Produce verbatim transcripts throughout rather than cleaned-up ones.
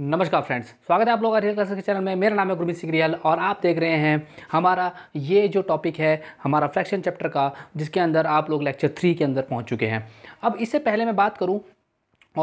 नमस्कार फ्रेंड्स, स्वागत है आप लोगों का रियल क्लासेस के चैनल में। मेरा नाम है गुरमीत सिंह रियल और आप देख रहे हैं हमारा ये जो टॉपिक है हमारा फ्रैक्शन चैप्टर का, जिसके अंदर आप लोग लेक्चर थ्री के अंदर पहुंच चुके हैं। अब इससे पहले मैं बात करूं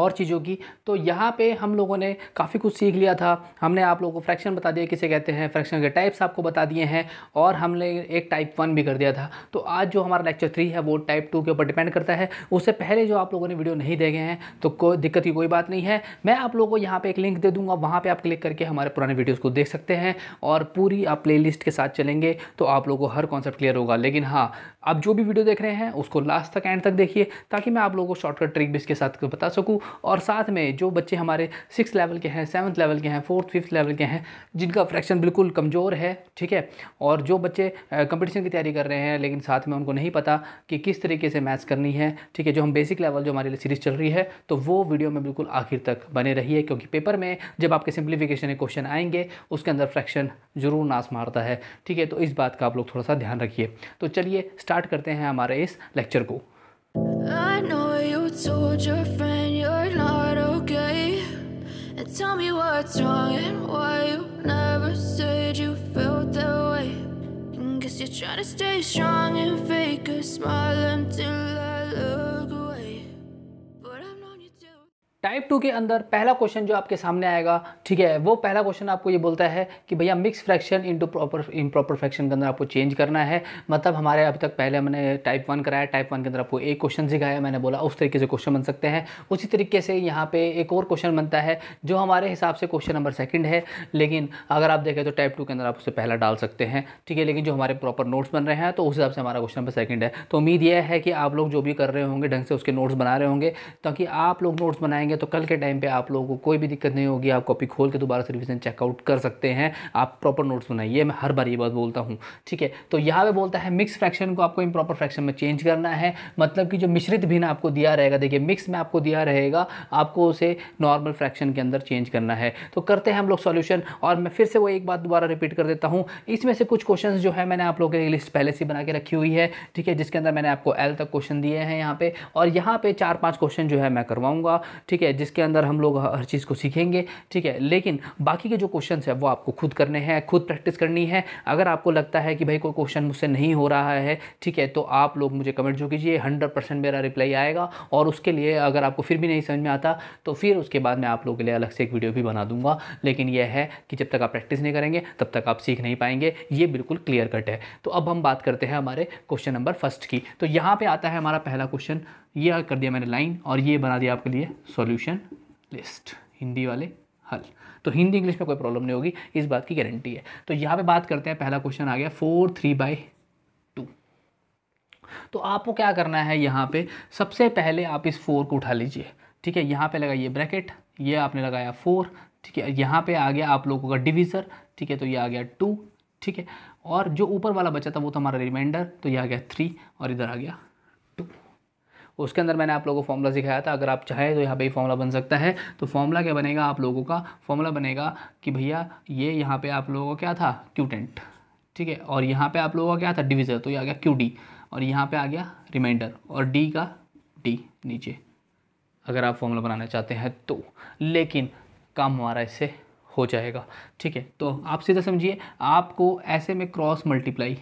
और चीज़ों की, तो यहाँ पे हम लोगों ने काफ़ी कुछ सीख लिया था। हमने आप लोगों को फ्रैक्शन बता दिया किसे कहते हैं, फ्रैक्शन के टाइप्स आपको बता दिए हैं और हमने एक टाइप वन भी कर दिया था। तो आज जो हमारा लेक्चर थ्री है वो टाइप टू के ऊपर डिपेंड करता है। उससे पहले जो आप लोगों ने वीडियो नहीं देखे हैं तो कोई दिक्कत की कोई बात नहीं है, मैं आप लोगों को यहाँ पर एक लिंक दे दूँगा, वहाँ पर आप क्लिक करके हमारे पुराने वीडियोज़ को देख सकते हैं और पूरी आप प्ले लिस्ट के साथ चलेंगे तो आप लोगों को हर कॉन्सेप्ट क्लियर होगा। लेकिन हाँ, आप जो भी वीडियो देख रहे हैं उसको लास्ट तक एंड तक देखिए ताकि मैं आप लोगों को शॉर्टकट ट्रिक भी इसके साथ बता सकूँ। और साथ में जो बच्चे हमारे सिक्स लेवल के हैं, सेवन्थ लेवल के हैं, फोर्थ फिफ्थ लेवल के हैं, जिनका फ्रैक्शन बिल्कुल कमज़ोर है, ठीक है, और जो बच्चे कंपटीशन की तैयारी कर रहे हैं लेकिन साथ में उनको नहीं पता कि किस तरीके से मैथ्स करनी है, ठीक है, जो हम बेसिक लेवल जो हमारे लिए सीरीज़ चल रही है, तो वो वीडियो में बिल्कुल आखिर तक बने रहिए क्योंकि पेपर में जब आपके सिंप्लीफिकेशन के क्वेश्चन आएंगे उसके अंदर फ्रैक्शन ज़रूर नाश मारता है, ठीक है। तो इस बात का आप लोग थोड़ा सा ध्यान रखिए। तो चलिए स्टार्ट करते हैं हमारे इस लेक्चर को। Tell me what's wrong and why you never said you felt that way. And guess you're trying to stay strong and fake a smile until I look away. But I've known you too. Type two के अंदर पहला question जो आपके सामने आएगा, ठीक है, वो पहला क्वेश्चन आपको ये बोलता है कि भैया mix fraction into proper improper fraction के अंदर आपको चेंज करना है। मतलब हमारे अभी तक पहले मैंने टाइप वन कराया, टाइप वन के अंदर आपको एक क्वेश्चन सिखाया, मैंने बोला उस तरीके से क्वेश्चन बन सकते हैं। उसी तरीके से यहाँ पे एक और क्वेश्चन बनता है जो हमारे हिसाब से क्वेश्चन नंबर सेकेंड है, लेकिन अगर आप देखें तो टाइप टू के अंदर आप उससे पहला डाल सकते हैं, ठीक है। लेकिन जो हमारे प्रॉपर नोट्स बन रहे हैं तो उस हिसाब से हमारा क्वेश्चन नंबर सेकेंड है। तो उम्मीद यह है कि आप लोग जो भी कर रहे होंगे ढंग से उसके नोट्स बना रहे होंगे ताकि आप लोग नोट्स बनाएंगे तो कल के टाइम पे आप लोगों को कोई भी दिक्कत नहीं होगी। आप कॉपी खोल के दोबारा से रिवीजन चेकआउट कर सकते हैं। आप प्रॉपर नोट्स बनाइए, मैं हर बार ये बात बोलता हूँ, ठीक है। तो यहाँ पे बोलता है मिक्स फ्रैक्शन को आपको इंप्रॉपर फ्रैक्शन में चेंज करना है। मतलब कि जो मिश्रित भिन्न आपको दिया रहेगा, देखिए मिक्स में आपको दिया रहेगा, आपको उसे नॉर्मल फ्रैक्शन के अंदर चेंज करना है। तो करते हैं हम लोग सॉल्यूशन। और मैं फिर से वो एक बात दोबारा रिपीट कर देता हूँ। इसमें से कुछ क्वेश्चन जो है मैंने आप लोगों के लिस्ट पहले से बना के रखी हुई है, ठीक है, जिसके अंदर मैंने आपको एल तक क्वेश्चन दिए हैं यहाँ पे, और यहाँ पे चार पाँच क्वेश्चन जो है मैं करवाऊँगा, ठीक है, जिसके अंदर हम लोग हर चीज़ को सीखेंगे, ठीक है। लेकिन बाकी के जो क्वेश्चंस है वो आपको खुद करने हैं, खुद प्रैक्टिस करनी है। अगर आपको लगता है कि भाई कोई क्वेश्चन मुझसे नहीं हो रहा है, ठीक है, तो आप लोग मुझे कमेंट जो कीजिए, हंड्रेड परसेंट मेरा रिप्लाई आएगा। और उसके लिए अगर आपको फिर भी नहीं समझ में आता तो फिर उसके बाद मैं आप लोगों के लिए अलग से एक वीडियो भी बना दूंगा। लेकिन यह है कि जब तक आप प्रैक्टिस नहीं करेंगे तब तक आप सीख नहीं पाएंगे, ये बिल्कुल क्लियर कट है। तो अब हम बात करते हैं हमारे क्वेश्चन नंबर फर्स्ट की। तो यहाँ पर आता है हमारा पहला क्वेश्चन, यह कर दिया मैंने लाइन और ये बना दिया आपके लिए सॉल्यूशन लिस्ट, हिंदी वाले हल। तो हिंदी इंग्लिश में कोई प्रॉब्लम नहीं होगी, इस बात की गारंटी है। तो यहाँ पे बात करते हैं, पहला क्वेश्चन आ गया फोर थ्री बाई टू। तो आपको क्या करना है यहाँ पे, सबसे पहले आप इस फोर को उठा लीजिए, ठीक है। यहाँ पे लगाइए ब्रैकेट, ये आपने लगाया फोर, ठीक है। यहाँ पे आ गया आप लोगों का डिविज़र, ठीक है, तो ये आ गया टू, ठीक है। और जो ऊपर वाला बचा था वो तो हमारा रिमाइंडर, तो ये आ गया थ्री और इधर आ गया टू। उसके अंदर मैंने आप लोगों को फॉर्मूला सिखाया था, अगर आप चाहें तो यहाँ पे फॉर्मूला बन सकता है। तो फॉर्मूला क्या बनेगा आप लोगों का, फॉर्मूला बनेगा कि भैया ये यहाँ पे आप लोगों का क्या था क्यूटेंट, ठीक है, और यहाँ पे आप लोगों का क्या था डिविज़र, तो ये आ गया क्यू डी, और यहाँ पे आ गया रिमाइंडर और डी का डी नीचे, अगर आप फॉर्मूला बनाना चाहते हैं तो। लेकिन काम हमारा इससे हो जाएगा, ठीक है। तो आप सीधा समझिए, आपको ऐसे में क्रॉस मल्टीप्लाई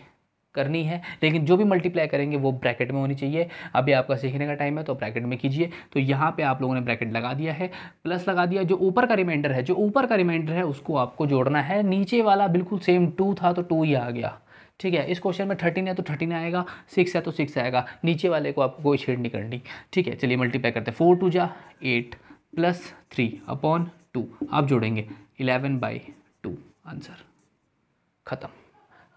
करनी है, लेकिन जो भी मल्टीप्लाई करेंगे वो ब्रैकेट में होनी चाहिए। अभी आपका सीखने का टाइम है तो ब्रैकेट में कीजिए। तो यहाँ पे आप लोगों ने ब्रैकेट लगा दिया है, प्लस लगा दिया, जो ऊपर का रिमाइंडर है, जो ऊपर का रिमाइंडर है उसको आपको जोड़ना है। नीचे वाला बिल्कुल सेम टू था तो टू ही आ गया, ठीक है। इस क्वेश्चन में थर्टीन है तो थर्टीन आएगा, सिक्स है तो सिक्स आएगा, नीचे वाले को आपको कोई छेड़ नहीं करनी, ठीक है। चलिए मल्टीप्लाई करते हैं, फोर टू जा eight plus three upon two, आप जोड़ेंगे इलेवन बाई टू, आंसर ख़त्म,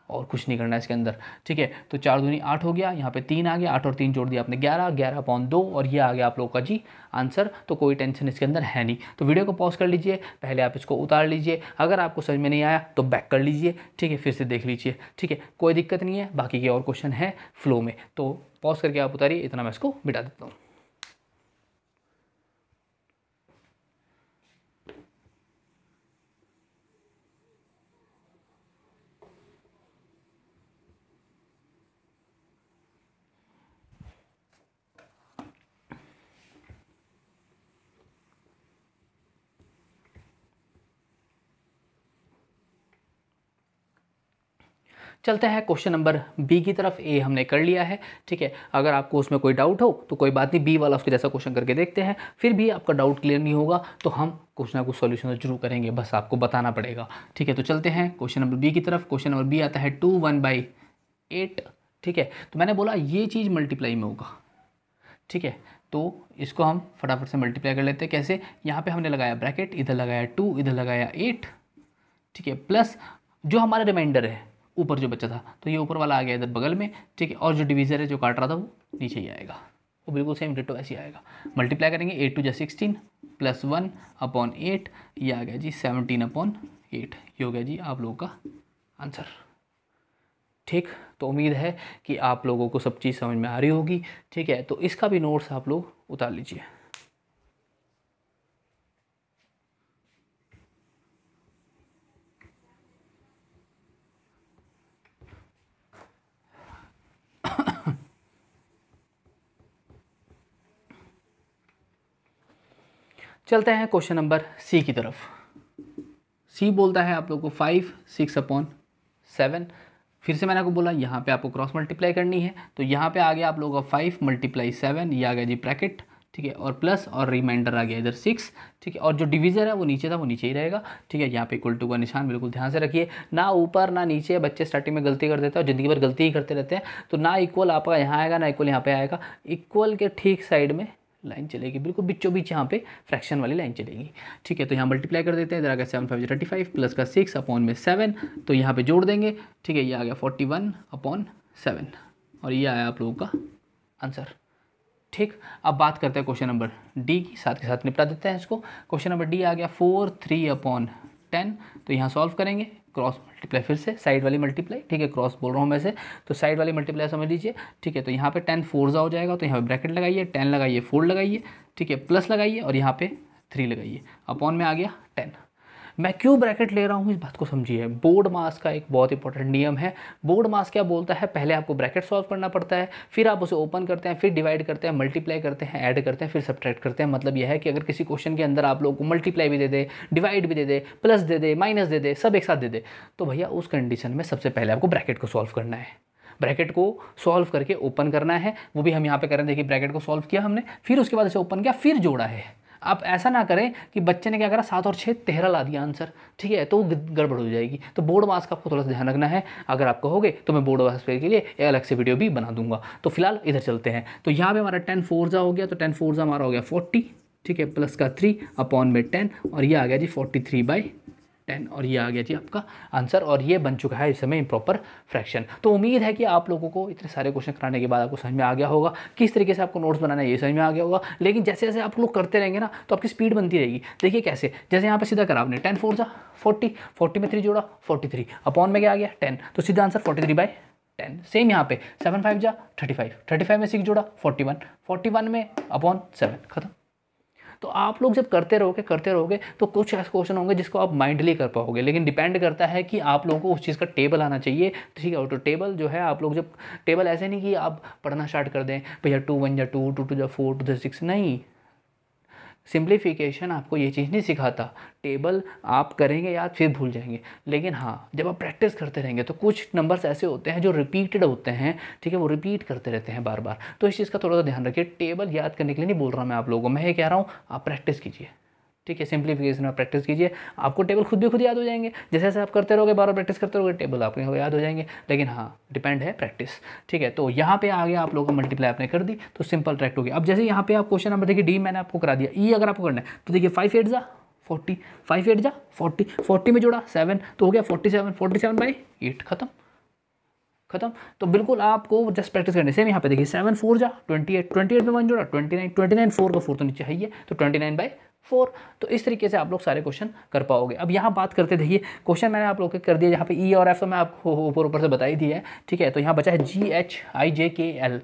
और कुछ नहीं करना है इसके अंदर, ठीक है। तो चार दूनी आठ हो गया, यहाँ पे तीन आ गया, आठ और तीन जोड़ दिया आपने ग्यारह, ग्यारह अपॉन दो, और ये आ गया आप लोगों का जी आंसर। तो कोई टेंशन इसके अंदर है नहीं। तो वीडियो को पॉज कर लीजिए, पहले आप इसको उतार लीजिए, अगर आपको समझ में नहीं आया तो बैक कर लीजिए, ठीक है, फिर से देख लीजिए, ठीक है, कोई दिक्कत नहीं है। बाकी के और क्वेश्चन है फ्लो में, तो पॉज करके आप उतारिए। इतना मैं इसको मिटा देता हूँ। चलते हैं क्वेश्चन नंबर बी की तरफ। ए हमने कर लिया है, ठीक है। अगर आपको उसमें कोई डाउट हो तो कोई बात नहीं, बी वाला उसके जैसा क्वेश्चन करके देखते हैं, फिर भी आपका डाउट क्लियर नहीं होगा तो हम कुछ ना कुछ सॉल्यूशन जरूर करेंगे, बस आपको बताना पड़ेगा, ठीक है। तो चलते हैं क्वेश्चन नंबर बी की तरफ। क्वेश्चन नंबर बी आता है टू वन बाई एट, ठीक है। तो मैंने बोला ये चीज़ मल्टीप्लाई में होगा, ठीक है। तो इसको हम फटाफट से मल्टीप्लाई कर लेते हैं। कैसे? यहाँ पे हमने लगाया ब्रैकेट, इधर लगाया टू, इधर लगाया एट, ठीक है, प्लस जो हमारा रिमाइंडर है ऊपर जो बचा था, तो ये ऊपर वाला आ गया इधर बगल में, ठीक है। और जो डिवीज़र है जो काट रहा था वो नीचे ही आएगा, वो बिल्कुल सेम डिटो ऐसे आएगा। मल्टीप्लाई करेंगे, एट टू जो sixteen plus one upon eight, ये आ गया जी सेवनटीन अपॉन एट, ये हो गया जी आप लोगों का आंसर, ठीक। तो उम्मीद है कि आप लोगों को सब चीज़ समझ में आ रही होगी, ठीक है। तो इसका भी नोट्स आप लोग उतार लीजिए। चलते हैं क्वेश्चन नंबर सी की तरफ। सी बोलता है आप लोग को फाइव सिक्स अपॉन सेवन। फिर से मैंने आपको बोला यहाँ पे आपको क्रॉस मल्टीप्लाई करनी है, तो यहाँ पे आ गया आप लोगों का फाइव मल्टीप्लाई सेवन, ये आ गया जी ब्रैकेट, ठीक है, और प्लस, और रिमाइंडर आ गया इधर सिक्स, ठीक है, और जो डिवीज़र है वो नीचे था वो नीचे ही रहेगा, ठीक है। यहाँ पे इक्वल टू का निशान बिल्कुल ध्यान से रखिए, ना ऊपर ना नीचे। बच्चे स्टार्टिंग में गलती कर देते हैं और ज़िंदगी भर गलती ही करते रहते हैं। तो ना इक्वल आपका यहाँ आएगा, ना इक्वल यहाँ पर आएगा, इक्वल के ठीक साइड में लाइन चलेगी, बिल्कुल बीचों बीच यहाँ पे फ्रैक्शन वाली लाइन चलेगी, ठीक है। तो यहाँ मल्टीप्लाई कर देते हैं, इधर आ गया seven five thirty five plus का सिक्स अपॉन में सेवन, तो यहाँ पे जोड़ देंगे, ठीक है। ये आ गया फोर्टी वन अपॉन सेवन और ये आया आप लोगों का आंसर, ठीक। अब बात करते हैं क्वेश्चन नंबर डी की, साथ के साथ निपटा देते हैं इसको। क्वेश्चन नंबर डी आ गया फोर थ्री अपॉन टेन, तो यहाँ सॉल्व करेंगे, क्रॉस मल्टीप्लाई, फिर से साइड वाली मल्टीप्लाई, ठीक है, क्रॉस बोल रहा हूँ मैं से, तो साइड वाली मल्टीप्लाई समझ लीजिए, ठीक है। तो यहाँ पे टेन फोर जा हो जाएगा, तो यहाँ पे ब्रैकेट लगाइए, टेन लगाइए, फोर लगाइए, ठीक है, प्लस लगाइए और यहाँ पे थ्री लगाइए, अपॉन में आ गया टेन। मैं क्यों ब्रैकेट ले रहा हूँ इस बात को समझिए। बोर्ड मास का एक बहुत इंपॉर्टेंट नियम है। बोर्ड मास क्या बोलता है, पहले आपको ब्रैकेट सॉल्व करना पड़ता है, फिर आप उसे ओपन करते हैं, फिर डिवाइड करते हैं, मल्टीप्लाई करते हैं, ऐड करते हैं, फिर सब्ट्रैक्ट करते हैं। मतलब यह है कि अगर किसी क्वेश्चन के अंदर आप लोगों को मल्टीप्लाई भी दे दे, डिवाइड भी दे दे, प्लस दे दे, माइनस दे दे, सब एक साथ दे दे, तो भैया उस कंडीशन में सबसे पहले आपको ब्रैकेट को सॉल्व करना है, ब्रैकेट को सॉल्व करके ओपन करना है। वो भी हम यहाँ पर कर रहे हैं, देखिए ब्रैकेट को सॉल्व किया हमने, फिर उसके बाद इसे ओपन किया, फिर जोड़ा है। आप ऐसा ना करें कि बच्चे ने क्या करा, सात और छः तेरह ला दिया आंसर, ठीक है, तो गड़बड़ हो जाएगी। तो बोर्ड मास का आपको थोड़ा सा ध्यान रखना है। अगर आप कहोगे तो मैं बोर्ड मास के लिए अलग से वीडियो भी बना दूंगा। तो फिलहाल इधर चलते हैं। तो यहाँ पे हमारा टेन फोर जा हो गया, तो टेन फोर जा हमारा हो गया फोर्टी, ठीक है, प्लस का थ्री अपॉन में टेन, और ये आ गया जी फोर्टी थ्री बाई टेन, और ये आ गया जी आपका आंसर। और ये बन चुका है इस समय इम्प्रॉपर फ्रैक्शन। तो उम्मीद है कि आप लोगों को इतने सारे क्वेश्चन कराने के बाद आपको समझ में आ गया होगा किस तरीके से आपको नोट्स बनाना है, ये समझ में आ गया होगा। लेकिन जैसे जैसे आप लोग करते रहेंगे ना तो आपकी स्पीड बनती रहेगी। देखिए कैसे, जैसे यहाँ पर सीधा करा आपने, टेन फोर जा फोर्टी, फोर्टी में थ्री जोड़ा फोर्टी थ्री, अपॉन में क्या आ गया टेन, तो सीधा answer forty three by ten. Same यहाँ पे सेवन फाइव जा थर्टी फाइव, थर्टी फाइव में सिक्स जोड़ा फोर्टी वन, फोर्टी वन में अपॉन सेवन, खत्म। तो आप लोग जब करते रहोगे करते रहोगे तो कुछ ऐसे क्वेश्चन होंगे जिसको आप माइंडली कर पाओगे, लेकिन डिपेंड करता है कि आप लोगों को उस चीज़ का टेबल आना चाहिए, ठीक है। तो टेबल जो है आप लोग जब टेबल ऐसे नहीं कि आप पढ़ना स्टार्ट कर दें भैया टू वन या टू, टू टू या फोर, टू या सिक्स, नहीं। सिंप्लीफिकेशन आपको ये चीज़ नहीं सिखाता। टेबल आप करेंगे याद फिर भूल जाएंगे, लेकिन हाँ जब आप प्रैक्टिस करते रहेंगे तो कुछ नंबर्स ऐसे होते हैं जो रिपीटेड होते हैं, ठीक है, वो रिपीट करते रहते हैं बार बार। तो इस चीज़ का थोड़ा सा ध्यान रखिए। टेबल याद करने के लिए नहीं बोल रहा मैं आप लोगों को, मैं ये कह रहा हूँ आप प्रैक्टिस कीजिए, ठीक है, सिंप्लीफिकेशन में प्रैक्टिस कीजिए, आपको टेबल खुद भी खुद याद हो जाएंगे। जैसे जैसे आप करते रहोगे, बार बार प्रैक्टिस करते रहोगे, टेबल आपके याद हो जाएंगे। लेकिन हाँ डिपेंड है प्रैक्टिस, ठीक है। तो यहाँ पे आ गया आप लोगों का मल्टीप्लाई आपने कर दी, तो सिंपल ट्रैक्ट हो गया। अब जैसे यहाँ पे आप क्वेश्चन नंबर देखिए डी मैंने आपको करा दिया, ई अगर आपको करना है तो देखिए फाइव एट जा फोर्टी, फाइव एट जा फोर्टी, फोर्टी में जोड़ा सेवन, तो हो गया forty seven, forty seven by eight, खत्म खत्म। तो बिल्कुल आपको जस्ट प्रैक्टिस करने। सेम यहाँ पे देखिए सेवन फोर जा ट्वेंटी एट, ट्वेंटी एट में वन जोड़ा twenty nine, twenty nine four का फोर तो नीचे है, तो ट्वेंटी नाइन बाई फोर। तो इस तरीके से आप लोग सारे क्वेश्चन कर पाओगे। अब यहाँ बात करते देखिए, क्वेश्चन मैंने आप लोग के कर दिया जहाँ पे ई और एफ तो मैं आपको ऊपर ऊपर से बता ही दी है, ठीक है। तो यहाँ बचा है जी एच आई जे के एल,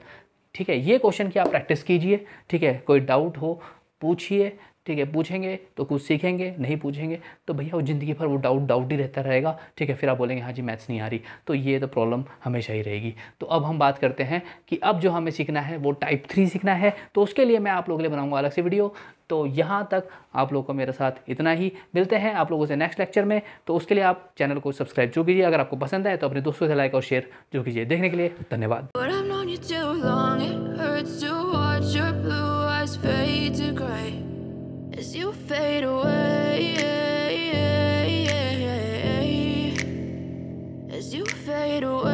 ठीक है। ये क्वेश्चन की आप प्रैक्टिस कीजिए, ठीक है। कोई डाउट हो पूछिए, ठीक है, पूछेंगे तो कुछ सीखेंगे, नहीं पूछेंगे तो भैया वो ज़िंदगी भर वो डाउट डाउट ही रहता रहेगा। ठीक है, फिर आप बोलेंगे हाँ जी मैथ्स नहीं आ रही, तो ये तो प्रॉब्लम हमेशा ही रहेगी। तो अब हम बात करते हैं कि अब जो हमें सीखना है वो टाइप थ्री सीखना है, तो उसके लिए मैं आप लोगों के लिए बनाऊँगा अलग से वीडियो। तो यहाँ तक आप लोगों को मेरे साथ इतना ही, मिलते हैं आप लोगों से नेक्स्ट लेक्चर में। तो उसके लिए आप चैनल को सब्सक्राइब जो कीजिए, अगर आपको पसंद आए तो अपने दोस्तों से लाइक और शेयर जो कीजिए। देखने के लिए धन्यवाद। As you fade away, as you fade away.